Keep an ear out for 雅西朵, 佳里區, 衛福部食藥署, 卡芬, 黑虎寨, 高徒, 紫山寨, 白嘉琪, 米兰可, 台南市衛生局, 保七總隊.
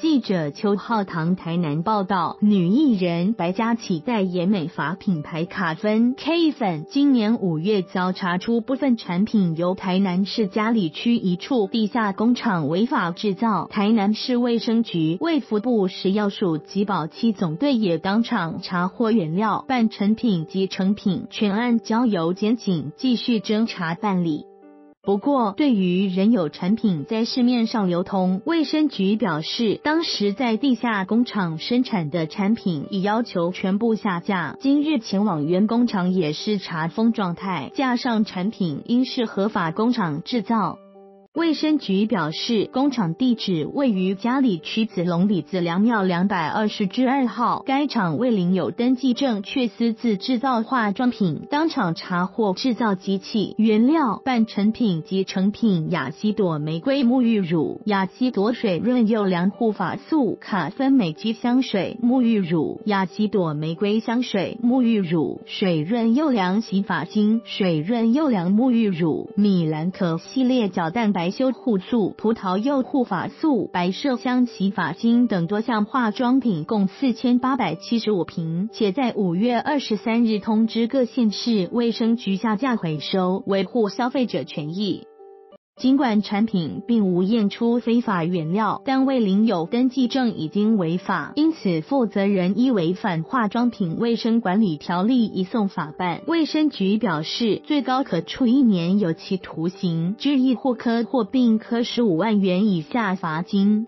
记者邱浩堂台南报道，女艺人白嘉琪代言美发品牌卡芬 K 粉，今年5月遭查出部分产品由台南市佳里区一处地下工厂违法制造。台南市卫生局、卫福部食药署及保七总队也当场查获原料、半成品及成品，全案交由检警继续侦查办理。不过，对于仍有产品在市面上流通，卫生局表示，当时在地下工厂生产的产品已要求全部下架。今日前往原工厂也是查封状态，加上产品应是合法工厂制造。卫生局表示，工厂地址位于佳里区子龙里子良庙220-2号，该厂未领有登记证却私自制造化妆品，当场查获制造机器、原料、半成品及成品雅西朵玫瑰沐浴乳、雅西朵水润幼良护发素、卡芬美肌香水、沐浴乳、雅西朵玫瑰香水、沐浴乳、水润幼良洗发精、水润幼良沐浴乳、米兰可系列角蛋白修护素、葡萄柚护发素、白麝香洗发精等多项化妆品，共4875瓶，且在5月23日通知各县市卫生局下架回收，维护消费者权益。尽管产品并无验出非法原料，但未领有登记证已经违法，因此负责人依违反化妆品卫生管理条例移送法办。卫生局表示，最高可处1年有期徒刑、拘役或科或并科15万元以下罚金。